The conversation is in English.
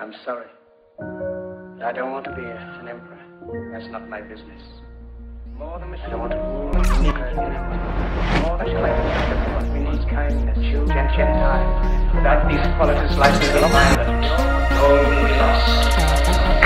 I'm sorry. I don't want to be an emperor. That's not my business. I don't want to rule anyone. More than pleasure. We need kindness, children, and time. Without these qualities, life is a lot. All will be lost.